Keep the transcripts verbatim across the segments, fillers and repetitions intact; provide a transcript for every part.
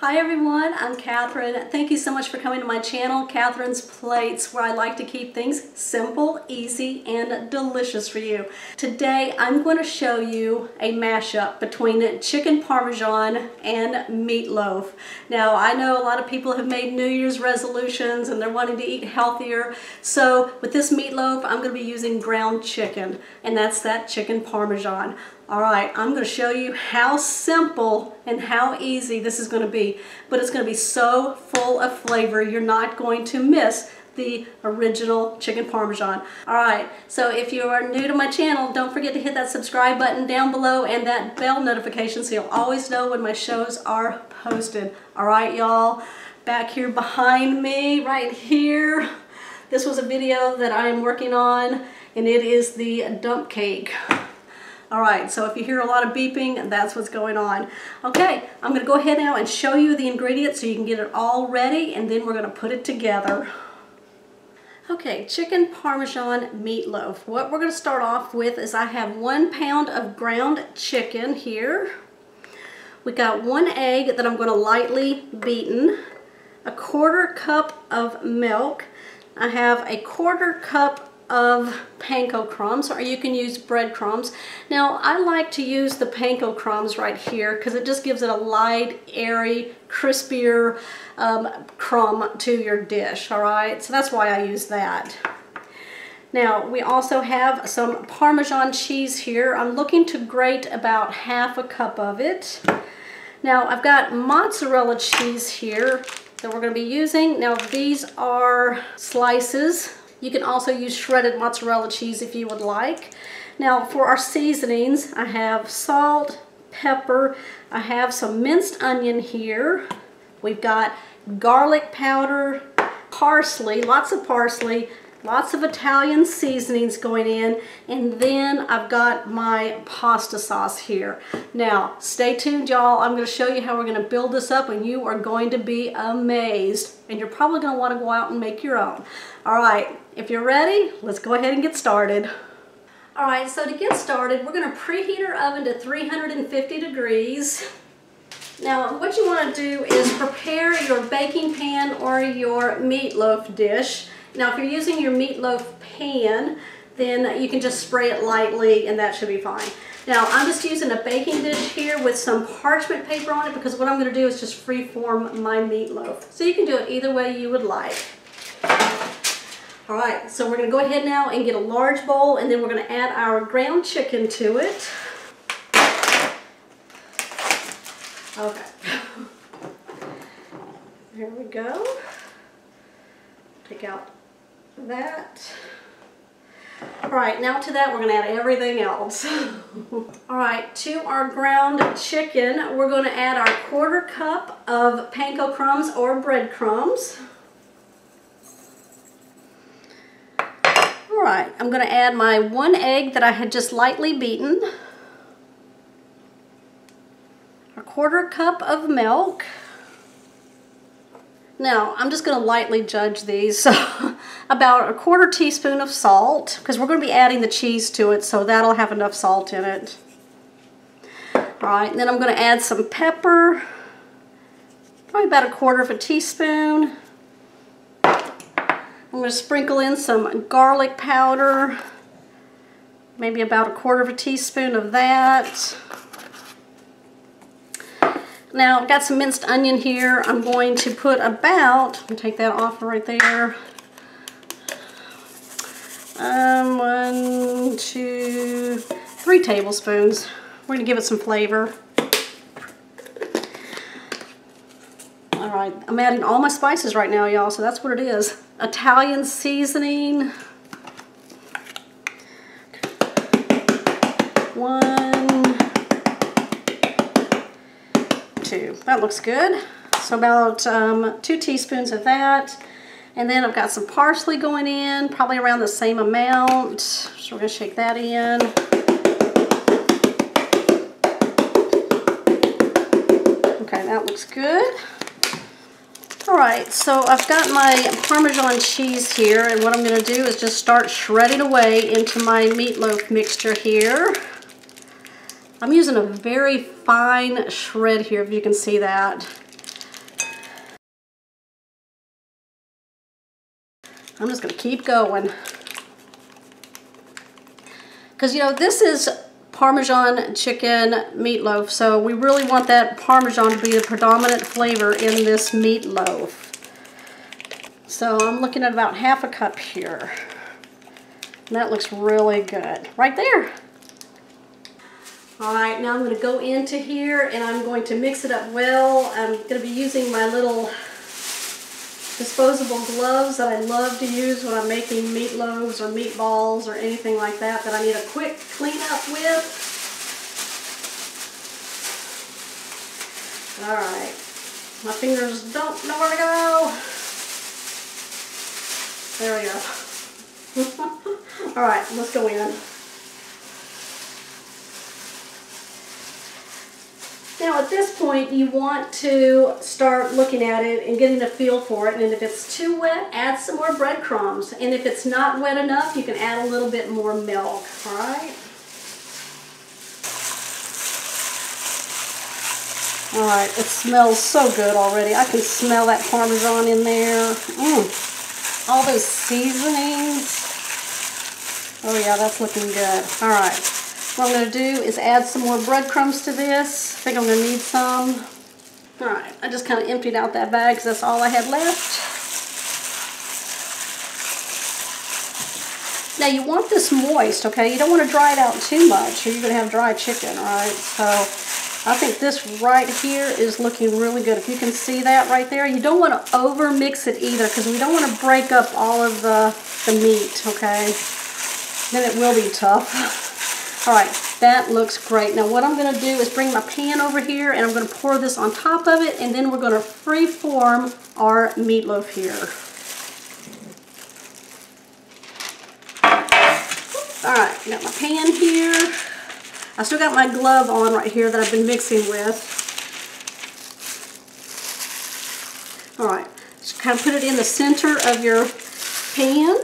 Hi everyone, I'm Catherine. Thank you so much for coming to my channel, Catherine's Plates, where I like to keep things simple, easy, and delicious for you. Today, I'm going to show you a mashup between chicken parmesan and meatloaf. Now, I know a lot of people have made New Year's resolutions and they're wanting to eat healthier. So, with this meatloaf, I'm going to be using ground chicken, and that's that chicken parmesan. Alright, I'm going to show you how simple and how easy this is going to be, but it's going to be so full of flavor you're not going to miss the original chicken parmesan. Alright, so if you are new to my channel, don't forget to hit that subscribe button down below and that bell notification so you'll always know when my shows are posted. Alright y'all, back here behind me, right here, this was a video that I am working on and it is the dump cake. Alright, so if you hear a lot of beeping, that's what's going on. Okay, I'm going to go ahead now and show you the ingredients so you can get it all ready, and then we're going to put it together. Okay, chicken parmesan meatloaf. What we're going to start off with is I have one pound of ground chicken here. We got one egg that I'm going to lightly beaten, a quarter cup of milk. I have a quarter cup of panko crumbs, or you can use bread crumbs. Now I like to use the panko crumbs right here because it just gives it a light, airy, crispier um, crumb to your dish. All right, so that's why I use that. Now we also have some Parmesan cheese here. I'm looking to grate about half a cup of it. Now I've got mozzarella cheese here that we're going to be using. Now these are slices. You can also use shredded mozzarella cheese if you would like. Now for our seasonings, I have salt, pepper, I have some minced onion here. We've got garlic powder, parsley, lots of parsley, lots of Italian seasonings going in, and then I've got my pasta sauce here. Now stay tuned y'all, I'm going to show you how we're going to build this up and you are going to be amazed. And you're probably going to want to go out and make your own. Alright, if you're ready, let's go ahead and get started. Alright, so to get started, we're going to preheat our oven to three hundred fifty degrees. Now, what you want to do is prepare your baking pan or your meatloaf dish. Now, if you're using your meatloaf pan, then you can just spray it lightly and that should be fine. Now, I'm just using a baking dish here with some parchment paper on it because what I'm going to do is just freeform my meatloaf. So you can do it either way you would like. All right, so we're going to go ahead now and get a large bowl and then we're going to add our ground chicken to it. Okay. There we go. Take out that. Alright, now to that we're going to add everything else. Alright, to our ground chicken, we're going to add our quarter cup of panko crumbs or bread crumbs. Alright, I'm going to add my one egg that I had just lightly beaten, a quarter cup of milk. Now, I'm just going to lightly judge these, about a quarter teaspoon of salt, because we're going to be adding the cheese to it, so that'll have enough salt in it. Alright, and then I'm going to add some pepper, probably about a quarter of a teaspoon. I'm going to sprinkle in some garlic powder, maybe about a quarter of a teaspoon of that. Now, I've got some minced onion here. I'm going to put about, I'm going to take that off right there. Um, one, two, three tablespoons. We're going to give it some flavor. All right, I'm adding all my spices right now, y'all, so that's what it is. Italian seasoning. One. That looks good. So about um, two teaspoons of that. And then I've got some parsley going in, probably around the same amount. So we're going to shake that in. Okay, that looks good. Alright, so I've got my Parmesan cheese here. And what I'm going to do is just start shredding away into my meatloaf mixture here. I'm using a very fine shred here, if you can see that. I'm just gonna keep going. Because you know, this is Parmesan chicken meatloaf, so we really want that Parmesan to be the predominant flavor in this meatloaf. So I'm looking at about half a cup here. And that looks really good, right there. All right, now I'm gonna go into here and I'm going to mix it up well. I'm gonna be using my little disposable gloves that I love to use when I'm making meatloaves or meatballs or anything like that that I need a quick cleanup with. All right, my fingers don't know where to go. There we go. All right, let's go in. Now at this point you want to start looking at it and getting a feel for it, and if it's too wet, add some more breadcrumbs, and if it's not wet enough, you can add a little bit more milk, all right? All right, it smells so good already. I can smell that Parmesan in there. Mm, all those seasonings. Oh yeah, that's looking good. All right. What I'm going to do is add some more breadcrumbs to this. I think I'm going to need some. Alright, I just kind of emptied out that bag because that's all I had left. Now you want this moist, okay? You don't want to dry it out too much or you're going to have dry chicken, alright? So I think this right here is looking really good. If you can see that right there, you don't want to over mix it either because we don't want to break up all of the, the meat, okay? Then it will be tough. All right, that looks great. Now what I'm gonna do is bring my pan over here and I'm gonna pour this on top of it, and then we're gonna free form our meatloaf here. All right, got my pan here. I still got my glove on right here that I've been mixing with. All right, just kind of put it in the center of your pan.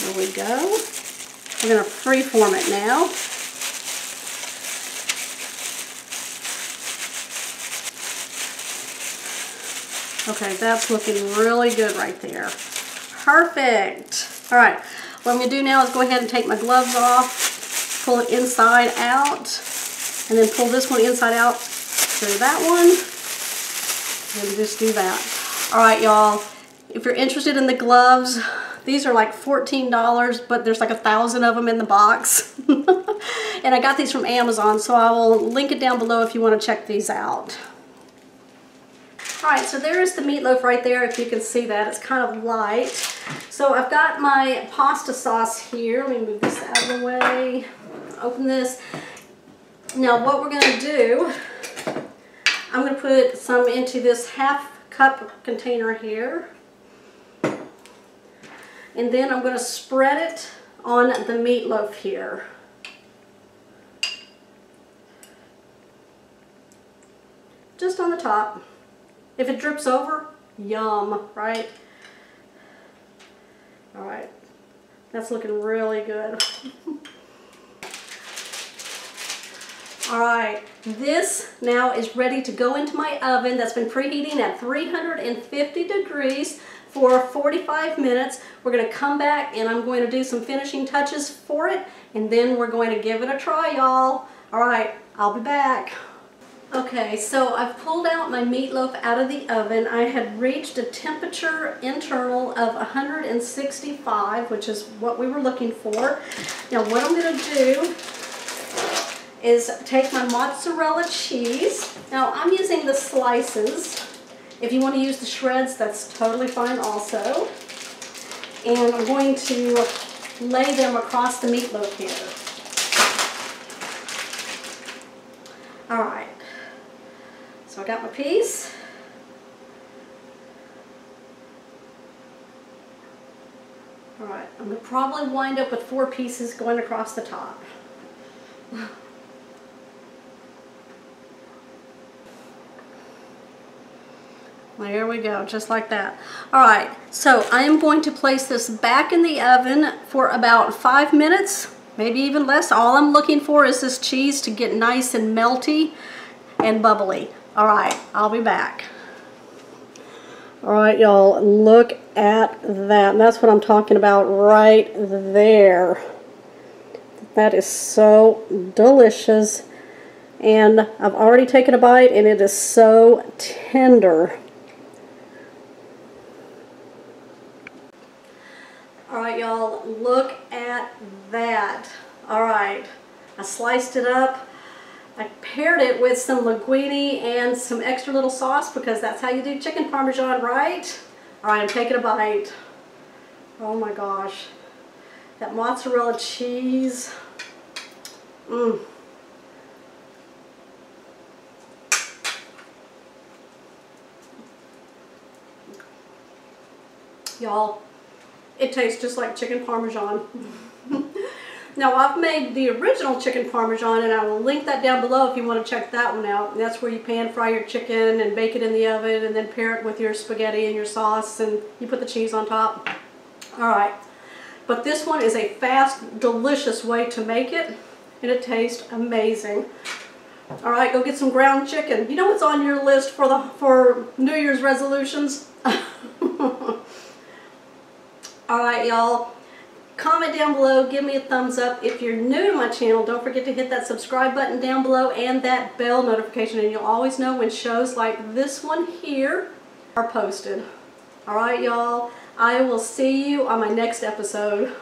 There we go. We're going to freeform it now. Okay, that's looking really good right there. Perfect. All right, what I'm going to do now is go ahead and take my gloves off, pull it inside out, and then pull this one inside out to that one, and just do that. All right, y'all, if you're interested in the gloves, these are like fourteen dollars, but there's like a thousand of them in the box. And I got these from Amazon, so I will link it down below if you want to check these out. All right, so there is the meatloaf right there, if you can see that. It's kind of light. So I've got my pasta sauce here. Let me move this out of the way. Open this. Now what we're going to do, I'm going to put some into this half cup container here. And then I'm going to spread it on the meatloaf here. Just on the top. If it drips over, yum, right? All right. That's looking really good. All right, this now is ready to go into my oven that's been preheating at three hundred fifty degrees for forty-five minutes. We're gonna come back and I'm going to do some finishing touches for it, and then we're going to give it a try, y'all. All right, I'll be back. Okay, so I've pulled out my meatloaf out of the oven. I had reached a temperature internal of one hundred sixty-five, which is what we were looking for. Now what I'm gonna do is take my mozzarella cheese. Now I'm using the slices. If you want to use the shreds, that's totally fine also. And I'm going to lay them across the meatloaf here. All right, so I got my piece. All right, I'm gonna probably wind up with four pieces going across the top. There we go, just like that. All right, so I am going to place this back in the oven for about five minutes, maybe even less. All I'm looking for is this cheese to get nice and melty and bubbly. All right, I'll be back. All right, y'all, look at that. And that's what I'm talking about right there. That is so delicious. And I've already taken a bite, and it is so tender. All right, y'all, look at that. All right, I sliced it up. I paired it with some linguine and some extra little sauce, because that's how you do chicken parmesan, right? All right, I'm taking a bite. Oh my gosh. That mozzarella cheese. Mmm. Y'all, it tastes just like chicken parmesan. Now, I've made the original chicken parmesan, and I will link that down below if you want to check that one out. And that's where you pan fry your chicken and bake it in the oven, and then pair it with your spaghetti and your sauce, and you put the cheese on top. All right. But this one is a fast, delicious way to make it, and it tastes amazing. All right, go get some ground chicken. You know what's on your list for the for New Year's resolutions? All right, y'all. Comment down below, give me a thumbs up. If you're new to my channel, don't forget to hit that subscribe button down below and that bell notification, and you'll always know when shows like this one here are posted. All right, y'all, I will see you on my next episode.